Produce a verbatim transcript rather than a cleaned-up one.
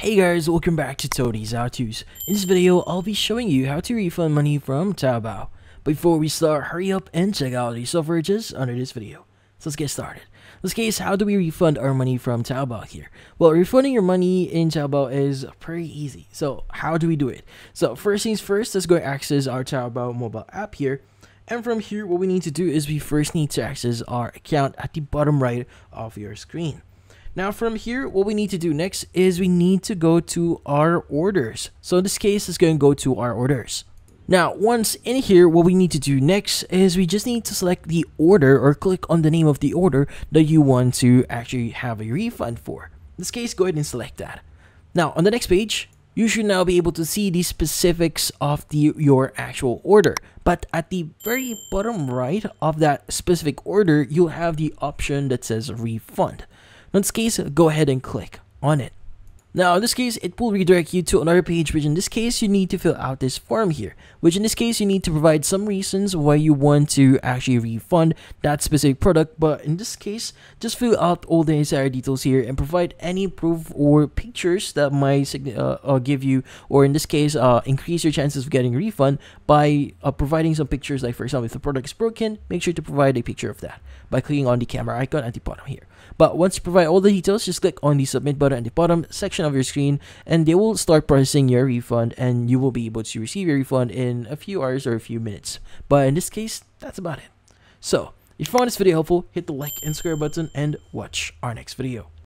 Hey guys, welcome back to Tony's How To's. In this video, I'll be showing you how to refund money from Taobao. Before we start, hurry up and check out the suffrages under this video. So let's get started. In this case, how do we refund our money from Taobao here? Well, refunding your money in Taobao is pretty easy. So how do we do it? So first things first, let's go access our Taobao mobile app here. And from here, what we need to do is we first need to access our account at the bottom right of your screen. Now from here, what we need to do next is we need to go to our orders. So in this case, it's going to go to our orders. Now, once in here, what we need to do next is we just need to select the order or click on the name of the order that you want to actually have a refund for. In this case, go ahead and select that. Now, on the next page, you should now be able to see the specifics of the your actual order. But at the very bottom right of that specific order, you'll have the option that says refund. In this case, go ahead and click on it. Now, in this case, it will redirect you to another page, which in this case, you need to fill out this form here, which in this case, you need to provide some reasons why you want to actually refund that specific product. But in this case, just fill out all the entire details here and provide any proof or pictures that might uh, give you, or in this case, uh, increase your chances of getting a refund by uh, providing some pictures. Like for example, if the product is broken, make sure to provide a picture of that by clicking on the camera icon at the bottom here. But once you provide all the details, just click on the submit button at the bottom section of your screen, and they will start processing your refund, and you will be able to receive your refund in a few hours or a few minutes. But in this case, that's about it. So if you found this video helpful, hit the like and subscribe button and watch our next video.